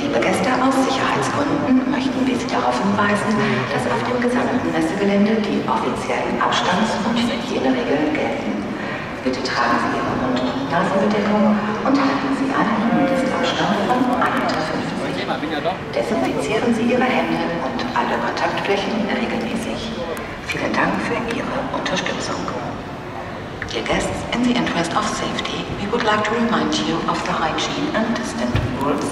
Liebe Gäste, aus Sicherheitsgründen möchten wir Sie darauf hinweisen, dass auf dem gesamten Messegelände die offiziellen Abstands- und Hygieneregeln gelten. Bitte tragen Sie Ihre Mund- und Nasenbedeckung und halten Sie einen Mindestabstand von 1,50 Meter. Desinfizieren Sie Ihre Hände und alle Kontaktflächen regelmäßig. Vielen Dank für Ihre Unterstützung. Dear guests, in the interest of safety, we would like to remind you of the hygiene and distance rules.